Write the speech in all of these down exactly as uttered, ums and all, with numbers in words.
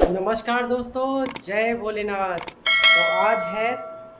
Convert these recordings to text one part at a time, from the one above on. नमस्कार दोस्तों, जय भोलेनाथ। तो आज है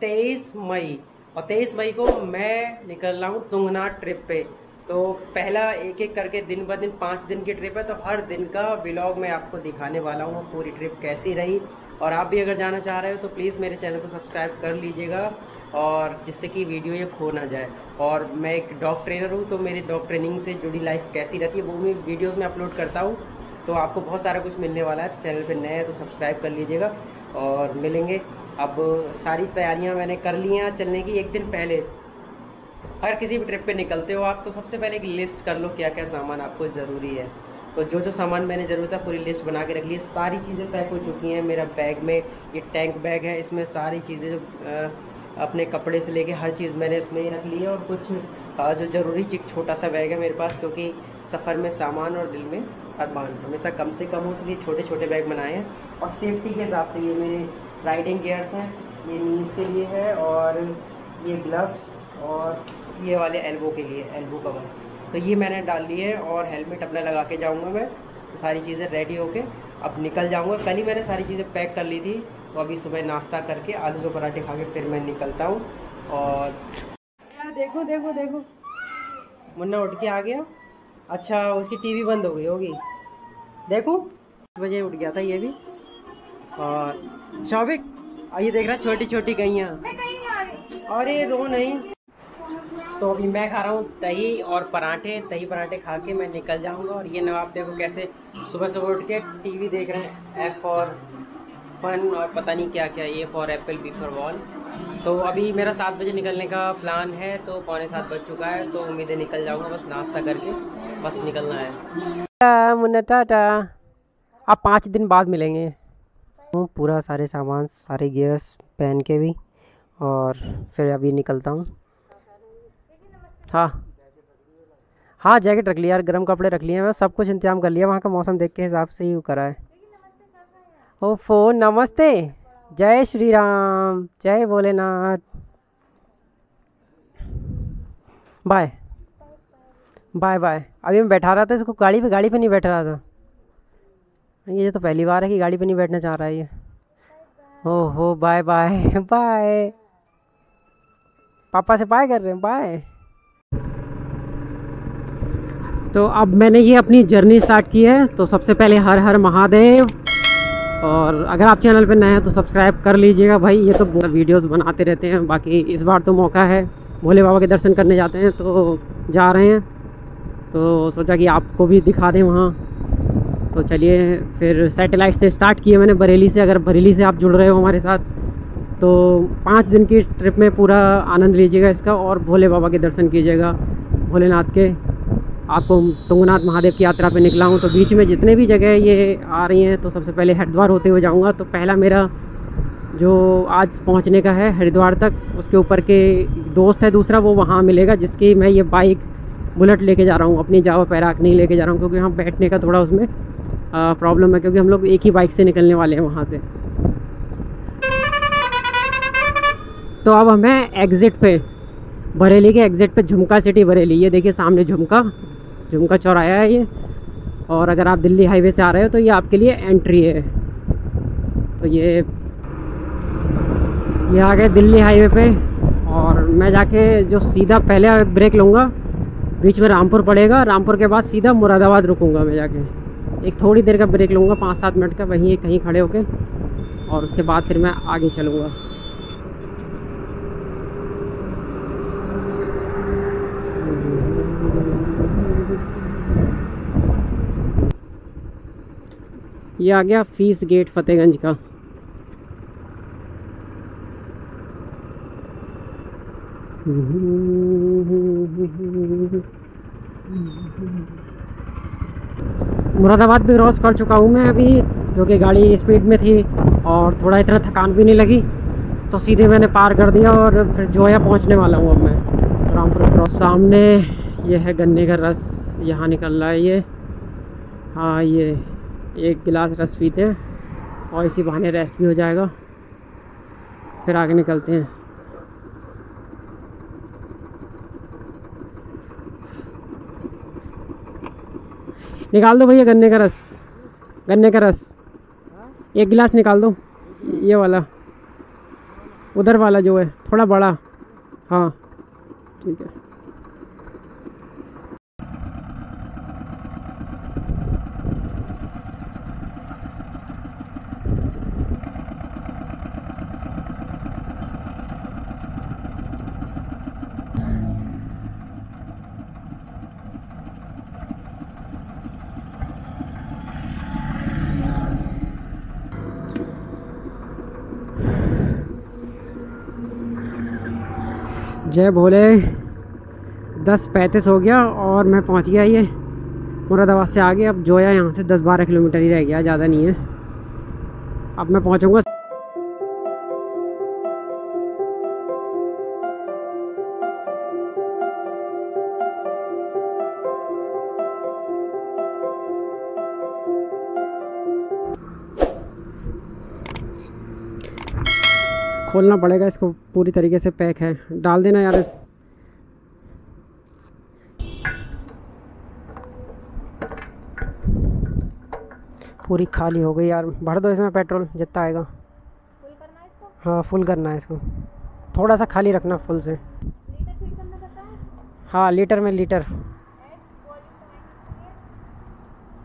तेईस मई और तेईस मई को मैं निकल रहा हूँ तुंगनाथ ट्रिप पे। तो पहला एक एक करके दिन ब दिन पाँच दिन की ट्रिप है, तो हर दिन का व्लॉग मैं आपको दिखाने वाला हूँ पूरी ट्रिप कैसी रही। और आप भी अगर जाना चाह रहे हो तो प्लीज़ मेरे चैनल को सब्सक्राइब कर लीजिएगा, और जिससे कि वीडियो ये खो ना जाए। और मैं एक डॉग ट्रेनर हूँ, तो मेरी डॉग ट्रेनिंग से जुड़ी लाइफ कैसी रहती है वो मैं वीडियोज़ में अपलोड करता हूँ। तो आपको बहुत सारा कुछ मिलने वाला है। चैनल पे नए हैं तो सब्सक्राइब कर लीजिएगा और मिलेंगे। अब सारी तैयारियां मैंने कर ली हैं चलने की एक दिन पहले। हर किसी भी ट्रिप पे निकलते हो आप तो सबसे पहले एक लिस्ट कर लो क्या क्या सामान आपको ज़रूरी है। तो जो जो सामान मैंने ज़रूरत है पूरी लिस्ट बना के रख ली है। सारी चीज़ें पैक हो चुकी हैं। मेरा बैग में ये टैंक बैग है, इसमें सारी चीज़ें जो अपने कपड़े से लेके हर चीज़ मैंने इसमें ही रख ली है। और कुछ जो ज़रूरी चीज छोटा सा बैग है मेरे पास, क्योंकि सफ़र में सामान और दिल में अरमान हमेशा कम से कम हो, इसलिए छोटे छोटे बैग बनाए हैं। और सेफ्टी के हिसाब से ये मेरे राइडिंग गियर्स हैं, ये नीज के लिए है, और ये ग्लव्स और ये वाले एल्बो के लिए एल्बो कवर, तो ये मैंने डाल लिए है। और हेलमेट अपना लगा के जाऊँगा मैं। तो सारी चीज़ें रेडी होके अब निकल जाऊँगा। कल ही मैंने सारी चीज़ें पैक कर ली थी, तो अभी सुबह नाश्ता करके आलू के पराठे खा के फिर मैं निकलता हूँ। और देखो देखो देखो मुन्ना उठ के आ गया। अच्छा, उसकी टीवी बंद हो गई होगी। देखो बजे उठ गया था ये भी। और शौविक ये देख रहा छोटी छोटी गैया, और ये रो नहीं। तो अभी मैं खा रहा हूँ दही और पराठे। दही पराठे खा के मैं निकल जाऊँगा। और ये नवाब देखो कैसे सुबह सुबह उठ के टीवी देख रहे हैं। एफ और फन और पता नहीं क्या क्या, ये for apple B for ball. तो अभी मेरा सात बजे निकलने का प्लान है, तो पौने सात बज चुका है, तो उम्मीद है निकल जाऊँगा। बस नाश्ता करके बस निकलना है। मुन्ना टाटा, आप पाँच दिन बाद मिलेंगे। पूरा सारे सामान सारे गियर्स पहन के भी, और फिर अभी निकलता हूँ। हाँ हाँ जैकेट रख लिया यार, गर्म कपड़े रख लिए, मैं सब कुछ इंतजाम कर लिया। वहाँ का मौसम देख के हिसाब से ही करा है। ओफो नमस्ते, जय श्री राम, जय भोलेनाथ, बाय बाय बाय। अभी मैं बैठा रहा था इसको गाड़ी पे, गाड़ी पे नहीं बैठ रहा था। ये तो पहली बार है कि गाड़ी पे नहीं बैठना चाह रहा है ये। ओहो बाय बाय बाय, पापा से बाय कर रहे हैं, बाय। तो अब मैंने ये अपनी जर्नी स्टार्ट की है। तो सबसे पहले हर हर महादेव। और अगर आप चैनल पर नए हैं तो सब्सक्राइब कर लीजिएगा भाई। ये तो वीडियोस बनाते रहते हैं। बाकी इस बार तो मौका है, भोले बाबा के दर्शन करने जाते हैं, तो जा रहे हैं, तो सोचा कि आपको भी दिखा दें वहाँ। तो चलिए फिर सैटेलाइट से स्टार्ट किए मैंने, बरेली से। अगर बरेली से आप जुड़ रहे हो हमारे साथ तो पाँच दिन की ट्रिप में पूरा आनंद लीजिएगा इसका, और भोले बाबा के दर्शन कीजिएगा, भोलेनाथ के। आपको तुंगनाथ महादेव की यात्रा पे निकला हूँ, तो बीच में जितने भी जगह ये आ रही हैं, तो सबसे पहले हरिद्वार होते हुए जाऊँगा। तो पहला मेरा जो आज पहुँचने का है हरिद्वार तक, उसके ऊपर के दोस्त है दूसरा, वो वहाँ मिलेगा, जिसकी मैं ये बाइक बुलेट लेके जा रहा हूँ अपनी, जावा पैराक नहीं लेके जा रहा हूँ, क्योंकि वहाँ बैठने का थोड़ा उसमें प्रॉब्लम है, क्योंकि हम लोग एक ही बाइक से निकलने वाले हैं वहाँ से। तो अब हमें एग्ज़िट पे, बरेली के एग्ज़िट पे, झुमका सिटी बरेली, ये देखिए सामने झुमका झुमका चौराया है ये। और अगर आप दिल्ली हाईवे से आ रहे हो तो ये आपके लिए एंट्री है। तो ये ये आ गए दिल्ली हाईवे पे। और मैं जाके जो सीधा पहले ब्रेक लूँगा, बीच में रामपुर पड़ेगा, रामपुर के बाद सीधा मुरादाबाद रुकूँगा मैं जाके। एक थोड़ी देर का ब्रेक लूँगा, पाँच सात मिनट का, वहीं कहीं खड़े होकर, और उसके बाद फिर मैं आगे चलूँगा। ये आ गया फीस गेट फतेहगंज का। मुरादाबाद भी क्रॉस कर चुका हूँ मैं अभी, क्योंकि गाड़ी स्पीड में थी और थोड़ा इतना थकान भी नहीं लगी, तो सीधे मैंने पार कर दिया। और फिर जोया पहुँचने वाला हूँ अब मैं, तो रामपुर क्रॉस। सामने ये है गन्ने का रस, यहाँ निकल रहा है ये। हाँ, ये एक गिलास रस पीते हैं और इसी बहाने रेस्ट भी हो जाएगा, फिर आगे निकलते हैं। निकाल दो भैया गन्ने का रस, गन्ने का रस। एक गिलास निकाल दो, ये वाला, उधर वाला जो है थोड़ा बड़ा। हाँ ठीक है। जय भोले। दस पैंतीस हो गया और मैं पहुंच गया ये मुरादाबाद से आगे। अब जोया यहाँ से दस बारह किलोमीटर ही रह गया, ज़्यादा नहीं है। अब मैं पहुंचूंगा। खोलना पड़ेगा इसको, पूरी तरीके से पैक है। डाल देना यार इस। पूरी खाली हो गई यार, भर दो इसमें पेट्रोल जितना आएगा। फुल करना है इसको? हाँ फुल करना है इसको, थोड़ा सा खाली रखना फुल से। लीटर फीड करना पड़ता है? हाँ लीटर में लीटर।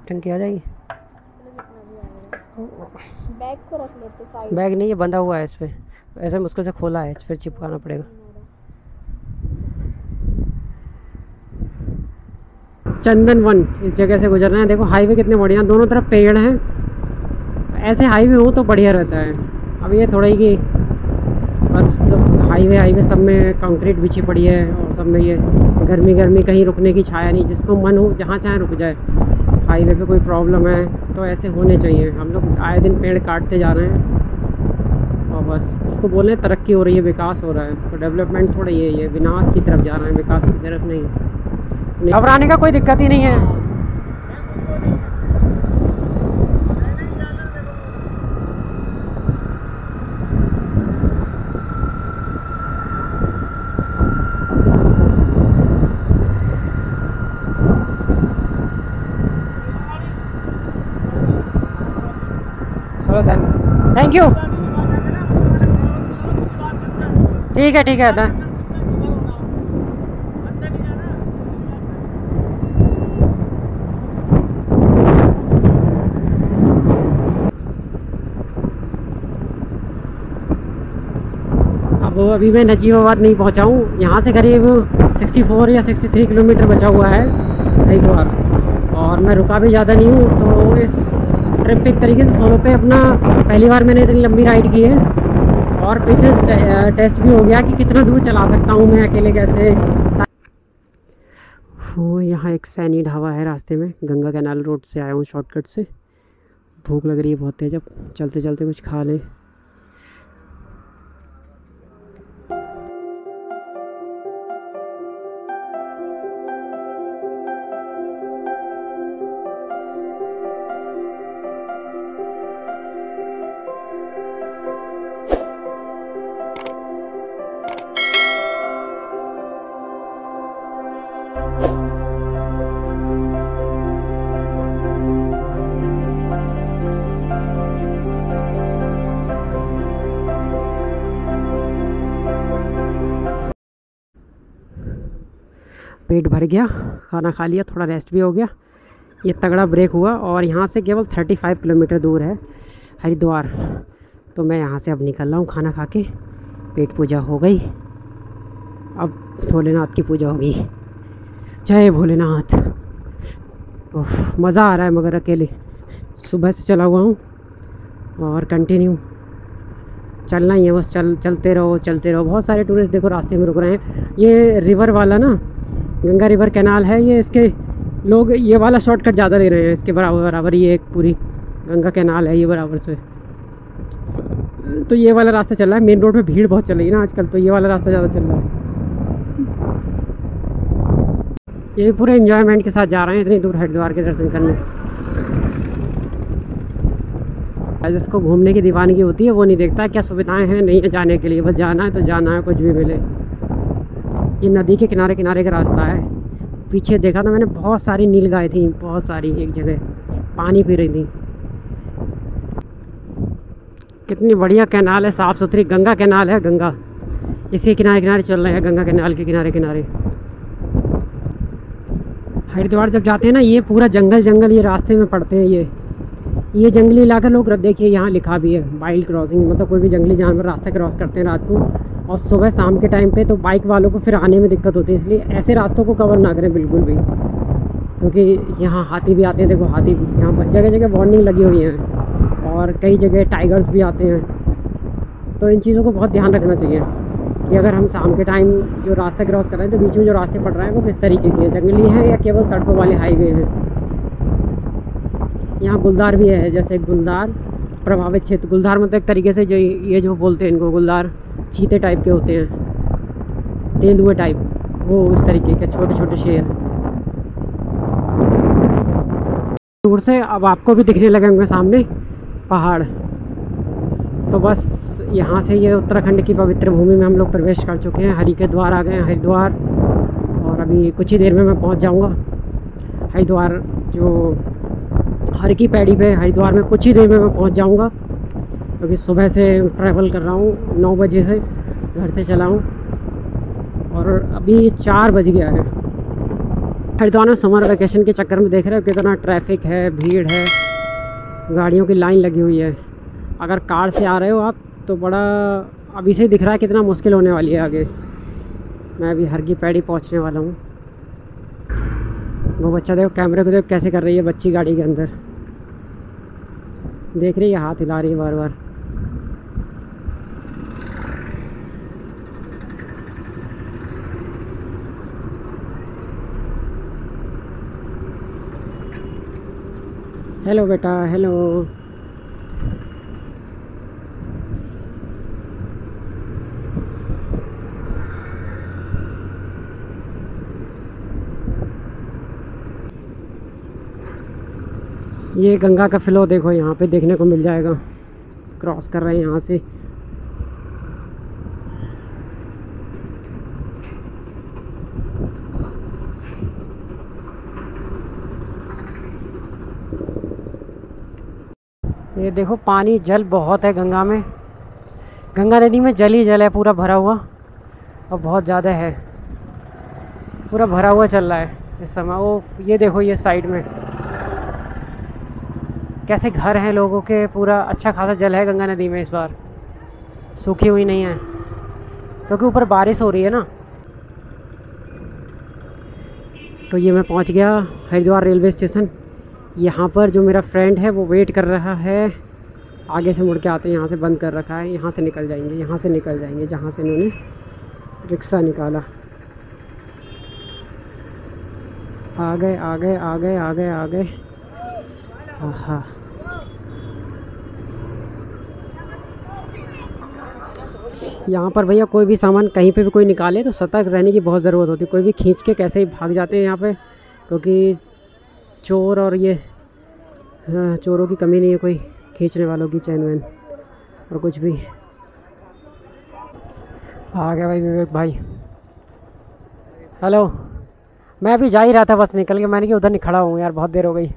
टंकी आ जाएगी। बैग को रख लेते साइड। बैग नहीं, ये बंधा हुआ है, इस पर ऐसे मुश्किल से खोला है, फिर चिपकाना पड़ेगा। चंदन वन इस जगह से गुजरना है। देखो हाईवे कितने बढ़िया, दोनों तरफ पेड़ हैं। ऐसे हाईवे हो तो बढ़िया रहता है। अब ये थोड़ा ही कि बस सब हाईवे हाईवे सब में कंक्रीट बिछी पड़ी है और सब में ये गर्मी गर्मी, कहीं रुकने की छाया नहीं। जिसको मन हो जहाँ चाहे रुक जाए। हाईवे पे कोई प्रॉब्लम है तो ऐसे होने चाहिए। हम लोग आए दिन पेड़ काटते जा रहे हैं और बस उसको बोल रहे हैं तरक्की हो रही है, विकास हो रहा है। तो डेवलपमेंट थोड़ा ये ये विनाश की तरफ जा रहा है, विकास की तरफ नहीं। घबराने का कोई दिक्कत ही नहीं है। Thank you. ठीक है ठीक है डन। अब अभी मैं नजीबाबाद नहीं पहुंचा हूँ। यहाँ से करीब चौंसठ या तिरसठ किलोमीटर बचा हुआ है हरिद्वार। और मैं रुका भी ज़्यादा नहीं हूँ। तो इस ट्रिप एक तरीके से सोलो पे अपना, पहली बार मैंने इतनी लंबी राइड की है। और पेशेंस टेस्ट भी हो गया कि कितना दूर चला सकता हूँ मैं अकेले, कैसे हो। यहाँ एक सैनी ढाबा है रास्ते में, गंगा कैनाल रोड से आया हूँ शॉर्टकट से। भूख लग रही है बहुत तेज, अब चलते चलते कुछ खा लें। पेट भर गया, खाना खा लिया, थोड़ा रेस्ट भी हो गया। ये तगड़ा ब्रेक हुआ। और यहाँ से केवल पैंतीस किलोमीटर दूर है हरिद्वार। तो मैं यहाँ से अब निकल रहा हूँ खाना खा के। पेट पूजा हो गई, अब भोलेनाथ की पूजा होगी। जय भोलेनाथ। मज़ा आ रहा है मगर अकेले। सुबह से चला हुआ हूँ और कंटिन्यू चलना ही है बस। चल चलते रहो चलते रहो। बहुत सारे टूरिस्ट देखो रास्ते में रुक रहे हैं। ये रिवर वाला ना, गंगा रिवर कैनाल है ये, इसके लोग ये वाला शॉर्टकट ज़्यादा ले रहे हैं। इसके बराबर बराबर ये एक पूरी गंगा कैनाल है ये बराबर से। तो ये वाला रास्ता चल रहा है। मेन रोड पे भीड़ बहुत चल रही है ना आजकल, तो ये वाला रास्ता ज़्यादा चल रहा है। ये पूरे एंजॉयमेंट के साथ जा रहे हैं इतनी दूर हरिद्वार के दर्शन करने। जिसको घूमने की दीवानगी होती है वो नहीं देखता क्या सुविधाएँ हैं नहीं है जाने के लिए। बस जाना है तो जाना है, कुछ भी मिले। ये नदी के किनारे किनारे का रास्ता है। पीछे देखा तो मैंने बहुत सारी नील गाय थी, बहुत सारी एक जगह पानी पी रही थी। कितनी बढ़िया कैनाल है, साफ़ सुथरी गंगा कैनाल है। गंगा इसी किनारे किनारे चल रहे हैं, गंगा कैनाल के किनारे किनारे। हरिद्वार जब जाते हैं ना, ये पूरा जंगल जंगल ये रास्ते में पड़ते हैं। ये ये जंगली इलाका लोग, देखिए यहाँ लिखा भी है वाइल्ड क्रॉसिंग, मतलब कोई भी जंगली जानवर रास्ते क्रॉस करते हैं रात को और सुबह शाम के टाइम पे, तो बाइक वालों को फिर आने में दिक्कत होती है, इसलिए ऐसे रास्तों को कवर ना करें बिल्कुल भी, क्योंकि यहाँ हाथी भी आते हैं। देखो हाथी यहाँ पर जगह जगह वार्निंग लगी हुई है, और कई जगह टाइगर्स भी आते हैं, तो इन चीज़ों को बहुत ध्यान रखना चाहिए कि अगर हम शाम के टाइम जो रास्ते क्रॉस कर रहे हैं तो बीच में जो रास्ते पड़ रहे हैं वो किस तरीके के हैं, जंगली हैं या केवल सड़कों वाले हाईवे हैं। यहाँ गुलदार भी है, जैसे गुलदार प्रभावित क्षेत्र, गुलदार मतलब एक तरीके से जो ये जो बोलते हैं इनको गुलदार, चीते टाइप के होते हैं, तेंदुए टाइप, वो उस तरीके के छोटे छोटे शेर। दूर से अब आपको भी दिखने लगे होंगे सामने पहाड़। तो बस यहाँ से ये उत्तराखंड की पवित्र भूमि में हम लोग प्रवेश कर चुके हैं, हरि के द्वार आ गए हैं हरिद्वार, और अभी कुछ ही देर में मैं पहुँच जाऊँगा हरिद्वार, जो हर की पैड़ी पे हरिद्वार में कुछ ही देर में मैं पहुँच जाऊँगा, क्योंकि तो सुबह से ट्रैवल कर रहा हूँ, नौ बजे से घर से चला हूँ और अभी चार बज गया है। हरिद्वार में समर वैकेशन के चक्कर में देख रहे हो कितना ट्रैफिक है, भीड़ है, गाड़ियों की लाइन लगी हुई है। अगर कार से आ रहे हो आप तो बड़ा अभी से दिख रहा है कितना मुश्किल होने वाली है आगे। मैं अभी हर की पैड़ी पहुंचने वाला हूँ। वो बच्चा देखो, कैमरे को देखो कैसे कर रही है बच्ची, गाड़ी के अंदर देख रही है, हाथ हिला रही है बार बार। हेलो बेटा, हेलो। ये गंगा का फ्लो देखो यहाँ पे देखने को मिल जाएगा, क्रॉस कर रहे हैं यहाँ से। ये देखो पानी, जल बहुत है गंगा में, गंगा नदी में जल ही जल है, पूरा भरा हुआ, और बहुत ज़्यादा है, पूरा भरा हुआ चल रहा है इस समय। वो ये देखो ये साइड में कैसे घर हैं लोगों के, पूरा अच्छा खासा जल है गंगा नदी में इस बार, सूखी हुई नहीं है क्योंकि ऊपर बारिश हो रही है ना। तो ये मैं पहुंच गया हरिद्वार रेलवे स्टेशन। यहाँ पर जो मेरा फ्रेंड है वो वेट कर रहा है, आगे से मुड़ के आते हैं, यहाँ से बंद कर रखा है, यहाँ से निकल जाएंगे, यहाँ से निकल जाएंगे, जहाँ से इन्होंने रिक्शा निकाला। आ गए आ गए आ गए आ गए आ गए। हाँ, यहाँ पर भैया कोई भी सामान कहीं पे भी कोई निकाले तो सतर्क रहने की बहुत ज़रूरत होती है, कोई भी खींच के कैसे ही भाग जाते हैं यहाँ पे, क्योंकि चोर और ये चोरों की कमी नहीं है कोई, खींचने वालों की चैन वैन और कुछ भी। आ गया भाई विवेक भाई, हेलो। मैं अभी जा ही रहा था बस निकल के, मैंने कि उधर नहीं खड़ा हूँ यार, बहुत देर हो गई।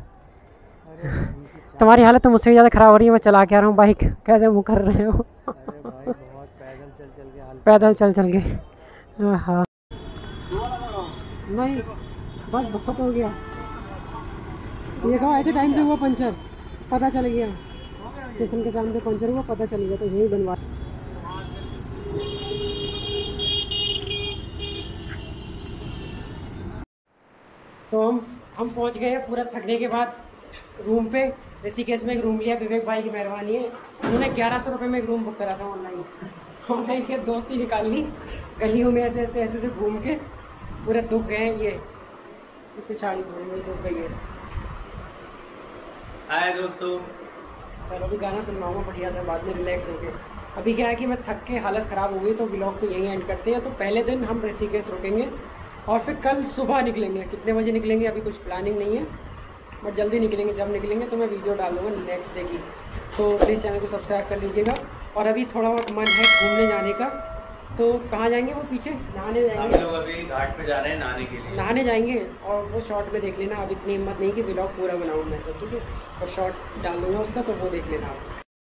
तुम्हारी हालत तो मुझसे ज़्यादा ख़राब हो रही है, मैं चला के आ रहा हूँ बाइक, कैसे मुँह कर रहे हो। पैदल चल चल के, हाँ नहीं बस बहुत हो गया, ये कहा ऐसे टाइम से हुआ पंचर, पता चल गया स्टेशन के सामने पंचर हुआ, पता चल गया तो यही बनवा। तो हम हम पहुँच गए पूरा थकने के बाद रूम पे। ऋषिकेश में एक रूम लिया, विवेक भाई की मेहरबानी है, उन्होंने ग्यारह सौ रुपये में एक रूम बुक करा था ऑनलाइन। ऑनलाइन के दोस्ती निकाल ली, गलियों में ऐसे ऐसे ऐसे से घूम के पूरे दुख गए, ये पिछाड़ी घूम गई, दुख गई है। हाय दोस्तों, चलो अभी गाना सुनवाऊंगा बढ़िया से, बाद में रिलैक्स होके। अभी क्या है कि मैं थक के हालत ख़राब हो गई, तो ब्लॉग को यहीं एंड करते हैं। तो पहले दिन हम ऋषिकेश रुकेंगे और फिर कल सुबह निकलेंगे। कितने बजे निकलेंगे अभी कुछ प्लानिंग नहीं है, बट जल्दी निकलेंगे। जब निकलेंगे तो मैं वीडियो डालूंगा नेक्स्ट डे की, तो प्लीज़ चैनल को सब्सक्राइब कर लीजिएगा। और अभी थोड़ा बहुत मन है घूमने जाने का, तो कहाँ जाएंगे वो पीछे नहाने जाएंगे, लोग अभी घाट पे जा रहे हैं नहाने के लिए, नहाने जाएंगे। और वो शॉर्ट में देख लेना, अब इतनी हिम्मत नहीं कि ब्लॉग पूरा बनाऊँ मैं, तो किसी और शॉर्ट डाल दूँगा उसका, तो वो देख लेना आप।